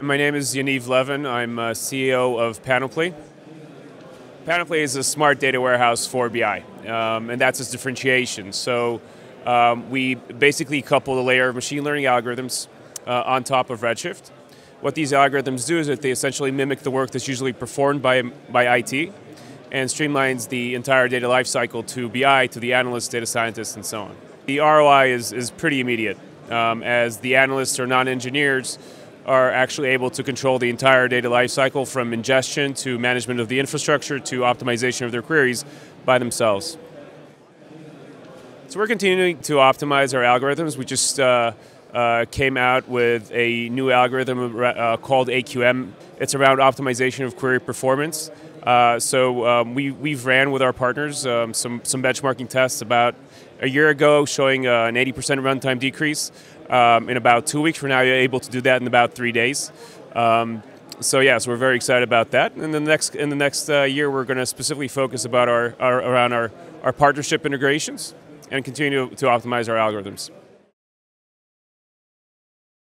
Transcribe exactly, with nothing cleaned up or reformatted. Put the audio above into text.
My name is Yaniv Levin. I'm uh, C E O of Panoply. Panoply is a smart data warehouse for B I, um, and that's its differentiation. So um, we basically couple a layer of machine learning algorithms uh, on top of Redshift. What these algorithms do is that they essentially mimic the work that's usually performed by, by I T and streamlines the entire data lifecycle to B I, to the analysts, data scientists, and so on. The R O I is, is pretty immediate, um, as the analysts or non-engineers are actually able to control the entire data lifecycle from ingestion to management of the infrastructure to optimization of their queries by themselves. So we're continuing to optimize our algorithms. We just uh, uh, came out with a new algorithm uh, called A Q M. It's around optimization of query performance. Uh, so um, we, we've ran with our partners um, some, some benchmarking tests about a year ago showing uh, an eighty percent runtime decrease um, in about two weeks. We're now able to do that in about three days. Um, so yes, yeah, so we're very excited about that. And the next, in the next uh, year we're going to specifically focus about our, our, around our, our partnership integrations and continue to optimize our algorithms.